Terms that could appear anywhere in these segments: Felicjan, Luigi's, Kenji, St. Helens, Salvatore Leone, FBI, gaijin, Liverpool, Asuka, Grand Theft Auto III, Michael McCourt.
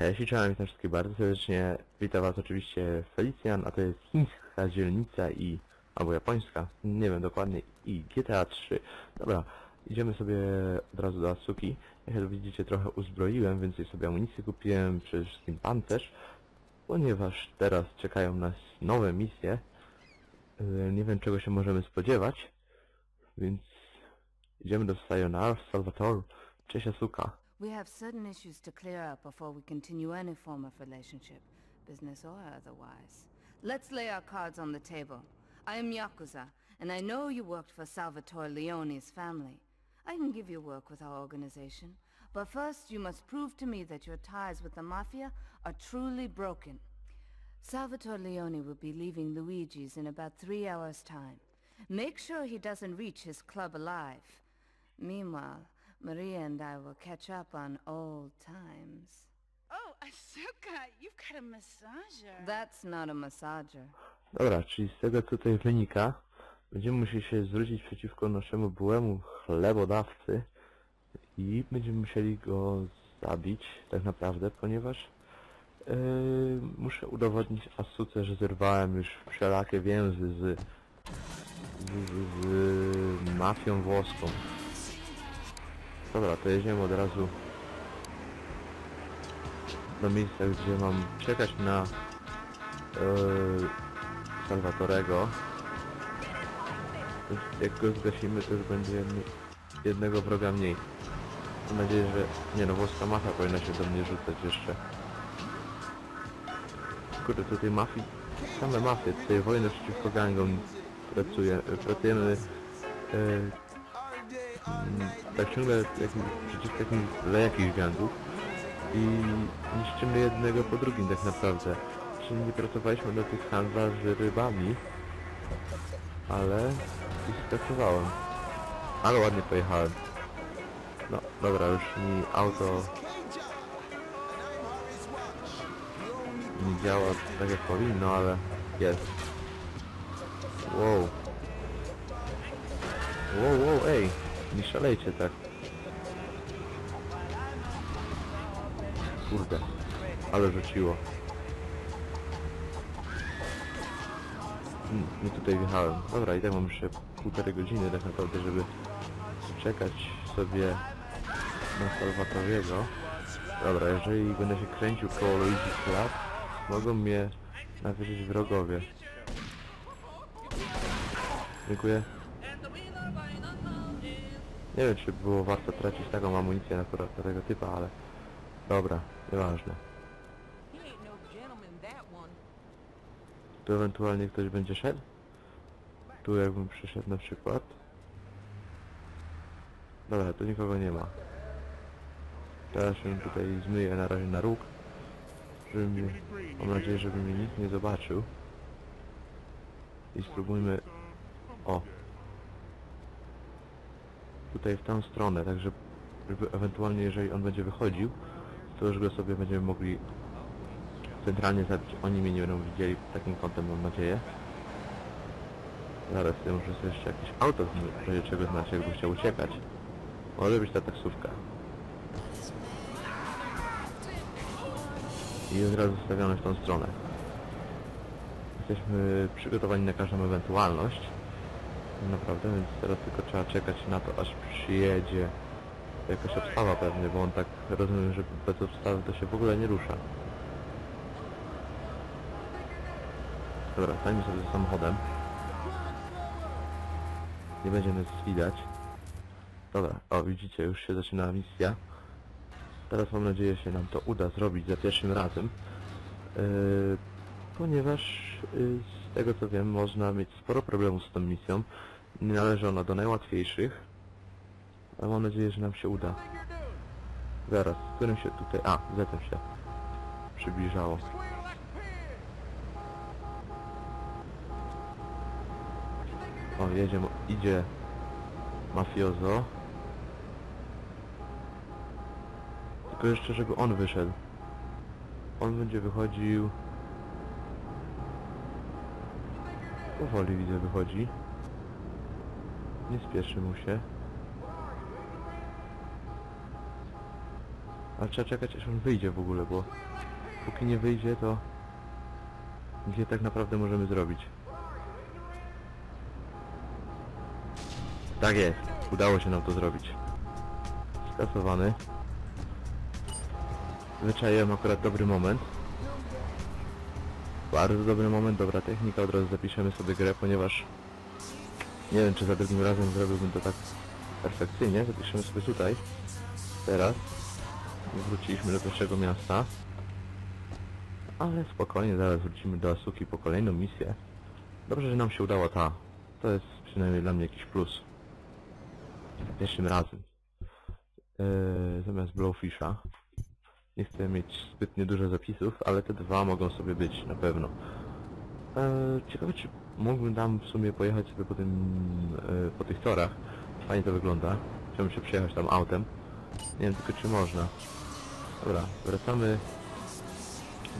Cześć, cześć wszystkich bardzo serdecznie. Witam was oczywiście Felicjan, a to jest chińska dzielnica i... albo japońska, nie wiem dokładnie, i GTA 3. Dobra, idziemy sobie od razu do Asuki. Jak to widzicie, trochę uzbroiłem, więcej sobie amunicję kupiłem, przede wszystkim pancerz, ponieważ teraz czekają nas nowe misje. Nie wiem czego się możemy spodziewać, więc idziemy do Sayonara, Salvatore. Cześć Asuka. We have certain issues to clear up before we continue any form of relationship, business or otherwise. Let's lay our cards on the table. I am Yakuza, and I know you worked for Salvatore Leone's family. I can give you work with our organization, but first you must prove to me that your ties with the Mafia are truly broken. Salvatore Leone will be leaving Luigi's in about 3 hours' time. Make sure he doesn't reach his club alive. Meanwhile, Maria and I will catch up on old times. Oh, Asuka, you've got a massager. That's not a massager. Dobra, czyli z tego tutaj wynika, będziemy musieli się zwrócić przeciwko naszemu byłemu chlebodawcy i będziemy musieli go zabić tak naprawdę, ponieważ muszę udowodnić Asuce, że zerwałem już wszelakie więzy z mafią włoską. Dobra, to jedziemy od razu do miejsca, gdzie mam czekać na Salvatorego. Jak go zgasimy, to już będziemy jednego wroga mniej. Mam nadzieję, że... nie no, włoska mafia powinna się do mnie rzucać jeszcze. Kurde, tutaj mafii... same mafie, tutaj wojny przeciwko gangom pracujemy... tak ciągle przeciw takim dla jakichś gangów i niszczymy jednego po drugim tak naprawdę. Czyli nie pracowaliśmy do tych handlarzy rybami, ale ich pracowałem. Ale ładnie pojechałem. No dobra, już mi auto nie działa tak jak powinno, ale jest. Wow. Wow, wow, ej! Nie szalejcie tak. Kurde, ale rzuciło. Nie tutaj wjechałem. Dobra, i tak mam jeszcze 1,5 godziny tak naprawdę, żeby czekać sobie na Salvatoriego. Dobra, jeżeli będę się kręcił koło Luigi's Club, mogą mnie nawierzyć wrogowie. Dziękuję. Nie wiem, czy było warto tracić taką amunicję na tego typa, ale... dobra, nieważne. Tu ewentualnie ktoś będzie szedł. Tu jakbym przyszedł na przykład. Dobra, tu nikogo nie ma. Teraz się tutaj zmyję na razie na róg. Żeby mnie... mam nadzieję, żeby mnie nikt nie zobaczył. I spróbujmy... o! Tutaj w tę stronę, także ewentualnie jeżeli on będzie wychodził, to już go sobie będziemy mogli centralnie zabić. Oni mnie nie będą widzieli takim kątem, mam nadzieję. Zaraz, ja muszę sobie jeszcze jakieś auto w razie czego znać, jakby chciał uciekać. Może być ta taksówka. I od razu stawiamy w tą stronę. Jesteśmy przygotowani na każdą ewentualność. Naprawdę, więc teraz tylko trzeba czekać na to, aż przyjedzie jakaś obstawa pewnie, bo on tak rozumiem, że bez obstawy to się w ogóle nie rusza. Dobra, stańmy sobie za samochodem. Nie będzie nas widać. Dobra, o widzicie, już się zaczyna misja. Teraz mam nadzieję, że się nam to uda zrobić za pierwszym razem. Ponieważ z tego co wiem, można mieć sporo problemów z tą misją. Nie należy ona do najłatwiejszych. Ale mam nadzieję, że nam się uda. Zaraz, z którym się tutaj... a, zatem się przybliżało. O, jedzie, idzie mafiozo. Tylko jeszcze, żeby on wyszedł. On będzie wychodził... powoli widzę wychodzi. Nie spieszy mu się. Ale trzeba czekać, aż on wyjdzie w ogóle, bo póki nie wyjdzie, to nic nie tak naprawdę możemy zrobić. Tak jest, udało się nam to zrobić. Skasowany. Wyczaiłem akurat dobry moment. Bardzo dobry moment, dobra technika, od razu zapiszemy sobie grę, ponieważ nie wiem, czy za drugim razem zrobiłbym to tak perfekcyjnie. Zapiszemy sobie tutaj. Teraz. Wróciliśmy do pierwszego miasta. Ale spokojnie, zaraz wrócimy do Asuki po kolejną misję. Dobrze, że nam się udała ta. To jest przynajmniej dla mnie jakiś plus. Za pierwszym razem. Zamiast Blowfisha. Nie chcę mieć zbytnie dużo zapisów, ale te dwa mogą sobie być na pewno. Ciekawe, czy mógłbym tam w sumie pojechać sobie po tym, po tych torach. Fajnie to wygląda. Chciałbym się przejechać tam autem. Nie wiem tylko, czy można. Dobra, wracamy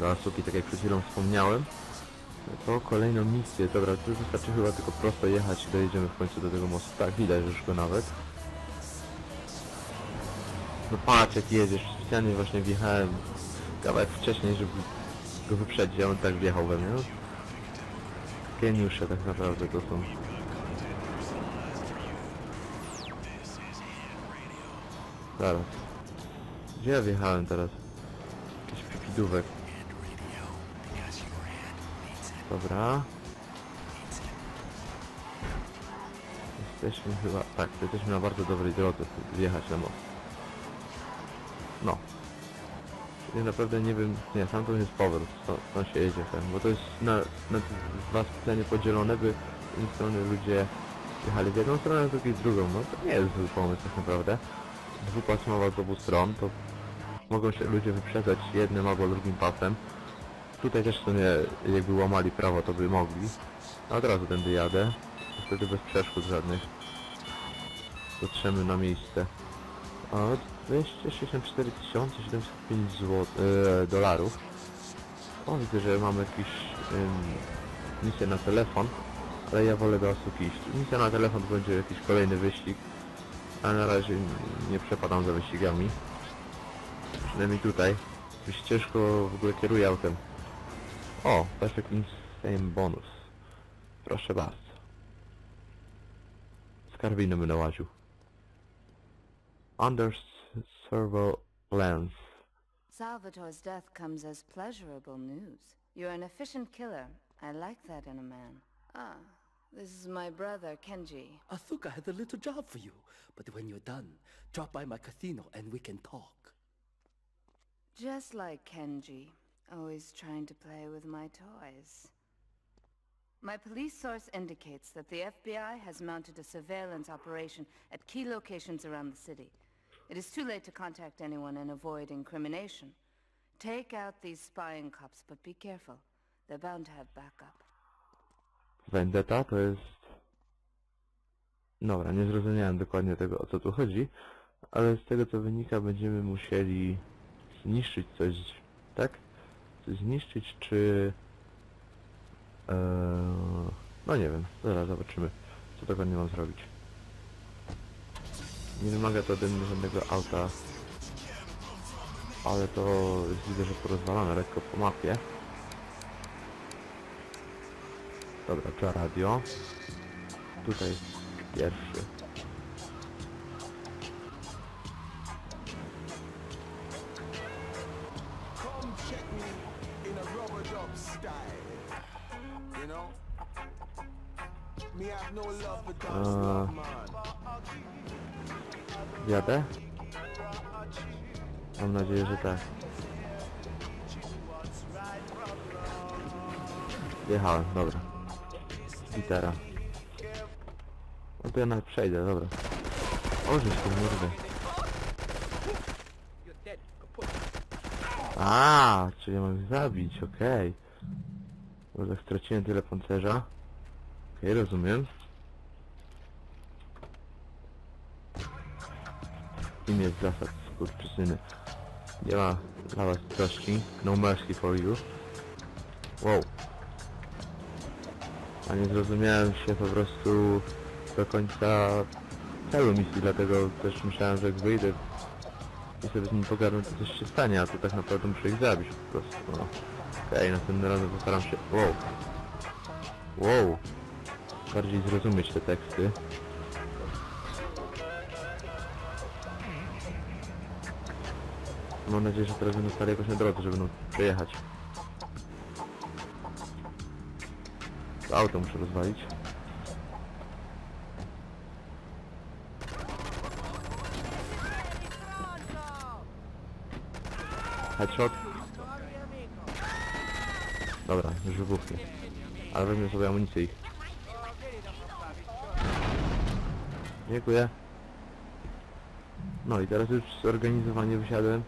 do Asuki, tak jak przed chwilą wspomniałem. To kolejną misję. Dobra, tu wystarczy chyba tylko prosto jechać i dojedziemy w końcu do tego mostu. Tak, widać już go nawet. No patrz, jak jedziesz. Specjalnie właśnie wjechałem kawałek wcześniej, żeby go wyprzedzić, a on tak wjechał we mnie. No. Geniusze tak naprawdę to są. Zaraz. Gdzie ja wjechałem teraz? Jakiś pipidówek. Dobra. Jesteśmy chyba... Tak, jesteśmy na bardzo dobrej drodze, wjechać na most. No. Ja naprawdę nie wiem... Nie, sam to jest powrót, tam się jedzie tam, bo to jest na dwa specjalnie podzielone, by z jednej strony ludzie jechali w jedną stronę, a z drugiej w drugą. No to nie jest zły pomysł tak naprawdę. Dwupasmowa z obu stron, to mogą się ludzie wyprzedzać jednym albo drugim pasem. Tutaj też w sumie jakby łamali prawo, to by mogli. A od razu tędy jadę. Niestety bez przeszkód żadnych. Dotrzemy na miejsce. A 264 705 zł, dolarów. O, widzę, że mamy jakieś misję na telefon, ale ja wolę do Asuki iść. Misja na telefon będzie jakiś kolejny wyścig, ale na razie nie przepadam za wyścigami. Przynajmniej tutaj. Jakoś ciężko w ogóle kieruję autem. O, perfect insane bonus. Proszę bardzo. Skarbiny bym nałaził. Under servo lens. Salvatore's death comes as pleasurable news. You're an efficient killer. I like that in a man. Ah, this is my brother, Kenji. Asuka had a little job for you, but when you're done, drop by my casino and we can talk. Just like Kenji, always trying to play with my toys. My police source indicates that the FBI has mounted a surveillance operation at key locations around the city. It is too late to contact anyone and avoid incrimination. Take out these spying cops, but be careful. They're bound to have backup. Vendetta to jest... Dobra, nie zrozumiałem dokładnie tego, o co tu chodzi, ale z tego co wynika, będziemy musieli... zniszczyć coś, tak? Coś zniszczyć, czy... No nie wiem, zaraz zobaczymy, co dokładnie mam zrobić. Nie wymaga to ode mnie żadnego auta, ale to jest, widzę, że porozwalane lekko po mapie. Dobra, to radio. Tutaj jest pierwszy. Jadę? Mam nadzieję, że tak. Jechałem, dobra. Gitara. No to ja nawet przejdę, dobra. O, żeś tu mordę. Aaa, czyli ja mam zabić, okej. Bo tak straciłem tyle pancerza. Okej, rozumiem. Im jest zasad, skurczysyny. Nie ma dla was troszki. No mercy for you. Wow. A nie zrozumiałem się po prostu do końca celu misji, dlatego też myślałem, że jak wyjdę muszę z nim pogarnąć, co coś się stanie, a to tak naprawdę muszę ich zabić po prostu, no. Okej, następnym razem postaram się... Wow! Wow! Bardziej zrozumieć te teksty. Mam nadzieję, że teraz będą stali jakoś na drodze, żeby przejechać. To auto muszę rozwalić. Headshot. Dobra, już wybuchnie. Ale weźmie sobie amunicję ich. Dziękuję. No i teraz już zorganizowanie wysiadłem.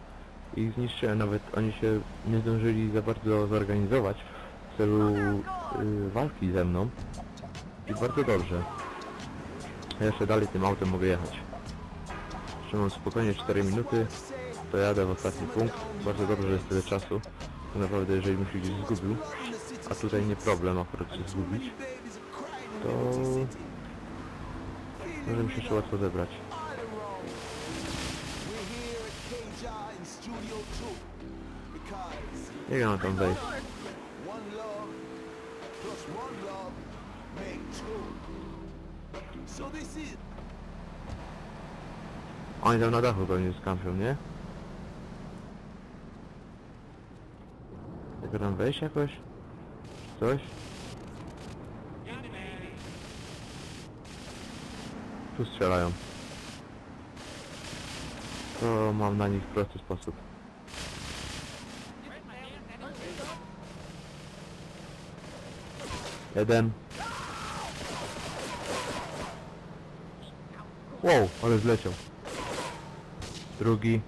I zniszczyłem, nawet oni się nie zdążyli za bardzo zorganizować w celu walki ze mną. I bardzo dobrze. Ja jeszcze dalej tym autem mogę jechać. Jeszcze mam spokojnie 4 minuty. To jadę w ostatni punkt. Bardzo dobrze, że jest tyle czasu. To naprawdę, jeżeli bym się gdzieś zgubił, a tutaj nie problem akurat się zgubić, to możemy się jeszcze łatwo zebrać. Jak mam tam wejść? Oni tam na dachu pewnie skampią, nie? Jak tam wejść jakoś? Czy coś? Tu strzelają. To mam na nich w prosty sposób. Jeden. Wow, ale zleciał. Drugi.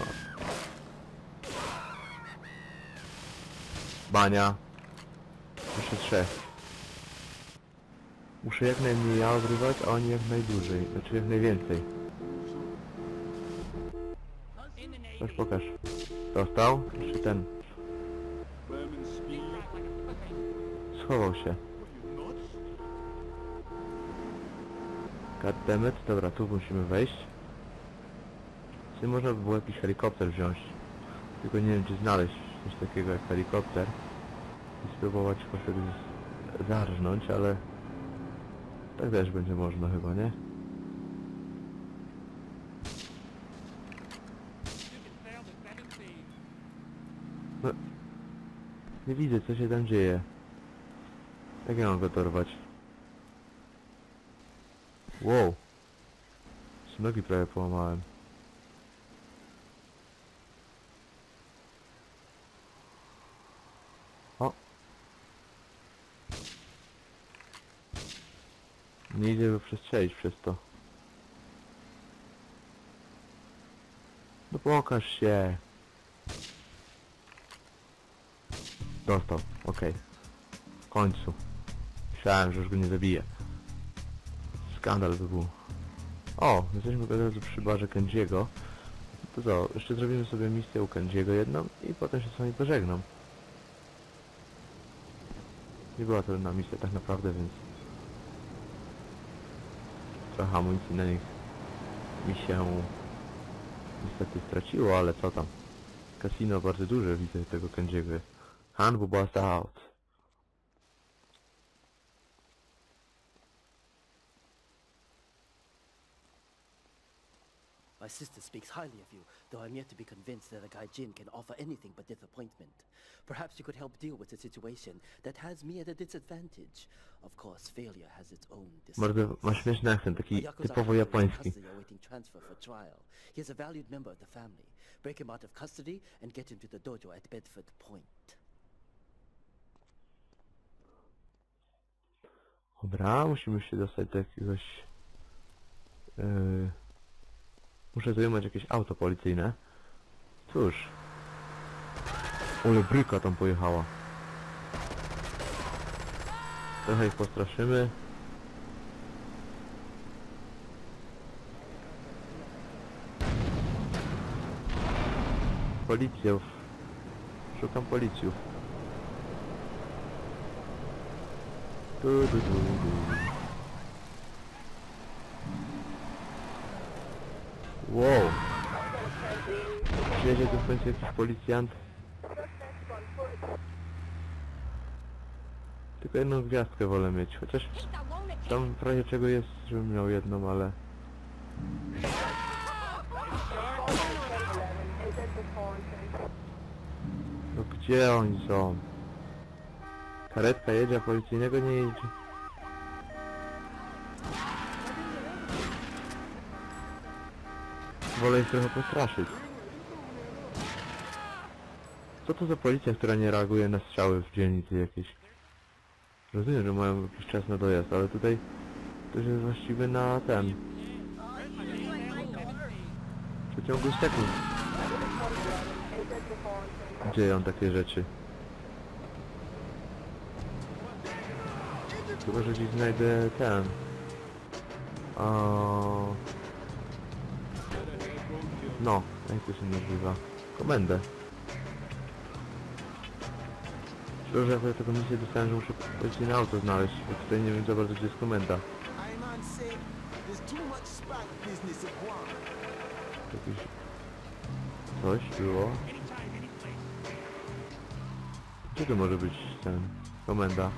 O. Bania. Jeszcze trzech. Muszę jak najmniej ja ogrywać, a oni jak najdłużej, znaczy jak najwięcej. Coś pokaż. Dostał? Jeszcze ten. Schował się. Goddammit. Dobra, tu musimy wejść. Czy można by było jakiś helikopter wziąć? Tylko nie wiem, czy znaleźć coś takiego jak helikopter. I spróbować poszedł zarżnąć, ale... Tak też będzie można chyba, nie? No, nie widzę, co się tam dzieje. Jak ja mam go dorwać? Wow. Z nogi prawie połamałem. O. Nie idzie go przestrzelić przez to. No pokaż się. Dostał, okej. W końcu. Myślałem, że już go nie zabiję. Skandal by był. O, jesteśmy od razu przy barze Kenjiego. To co, jeszcze zrobimy sobie misję u Kenjiego jedną i potem się z wami pożegnam. Nie była to jedna misja tak naprawdę, więc... Trochę amunicji na nich mi się niestety straciło, ale co tam. Kasino bardzo duże, widzę tego Kenjiego. Handbu bust out. My sister speaks highly of you, though I'm yet to be convinced that a gaijin can offer anything but disappointment. Perhaps you could help deal with a situation that has me at a disadvantage. Of course, failure has its own disadvantages. Ma śmieszny akcent, taki typowo japoński. He is a valued member of the family. Break him out of custody and get him to the dojo at Bedford Point. Dobra, musimy się dostać do jakiegoś... Muszę zajmować jakieś auto policyjne. Cóż... Ole bryka tam pojechała. Trochę ich postraszymy. Policjów. Szukam policjów. Wow. Przyjedzie tu w końcu jakiś policjant. Tylko jedną gwiazdkę wolę mieć, chociaż tam w razie czego jest, żebym miał jedną, ale... No gdzie oni są? Karetka jedzie, a policyjnego nie jedzie. Wolę ich trochę postraszyć. Co to za policja, która nie reaguje na strzały w dzielnicy jakiejś? Rozumiem, że mają jakiś czas na dojazd, ale tutaj... To jest właściwie na ten... W przeciągu sekund. Dzieją takie rzeczy. Chyba, że gdzieś znajdę ten... No, jak to się nazywa? Komendę. Szczerze, ja taką misję dostałem, że muszę pójść na auto znaleźć, bo tutaj nie wiem za bardzo, gdzie jest komenda. Jakieś... coś było? Gdzie to może być ten... komenda?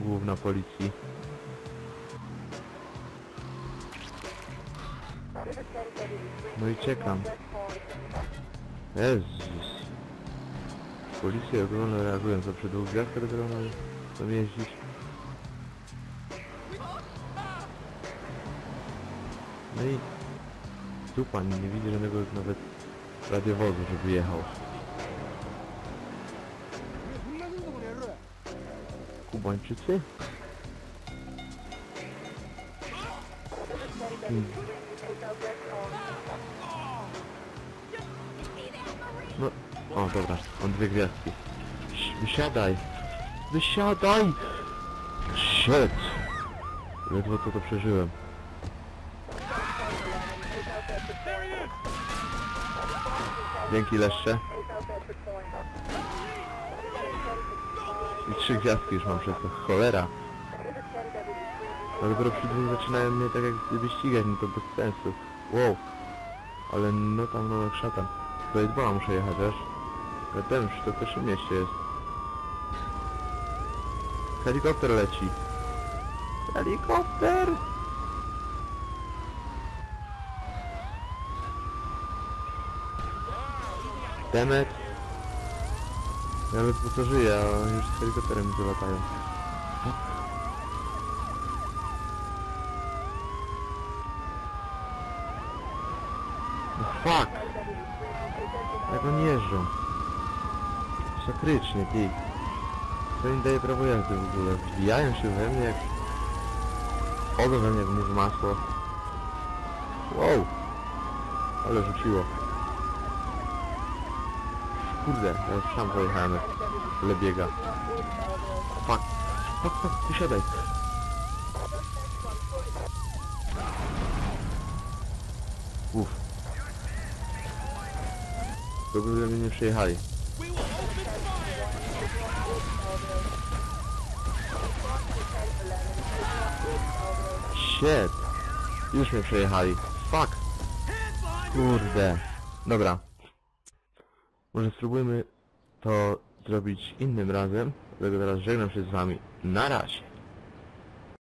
Główna policji. No i czekam. Jezus. Policje ogólnie reagują za przedłużą gwiazdkę, do którą mamy tam jeździć. No i... Tu pani nie widzi żadnego nawet radiowozu, żeby jechał. Kubańczycy? No, o dobra, on dwie gwiazdki. Wysiadaj! Wysiadaj! Shit! Ledwo to przeżyłem. Dzięki leszcze. I trzy gwiazdki już mam przez to. Cholera! Ale dopiero przy dwóch zaczynają mnie tak jak gdyby ścigać, no to bez sensu. Wow! Ale no tam no jak szatan. Do Edbola muszę jechać, aż. Ja ten już to w pierwszym mieście jest. Helikopter leci. Helikopter! Demet! Ja ledwo to żyję, a oni już z helikopterem mi latają. No fuck! Jak oni jeżdżą? Sakrycznie, ty. To im daje prawo jazdy w ogóle. Wbijają się we mnie jak... Chodzą we mnie jak w masło. Wow! Ale rzuciło. Kurde, ja już tam pojechałem. Ale biega. Fuck. Fuck, fuck, wysiadaj. Uff. Dobrze, że mnie nie przejechali. Shit. Już mnie przejechali. Fuck. Kurde. Dobra. Może spróbujmy to zrobić innym razem, dlatego teraz żegnam się z wami. Na razie!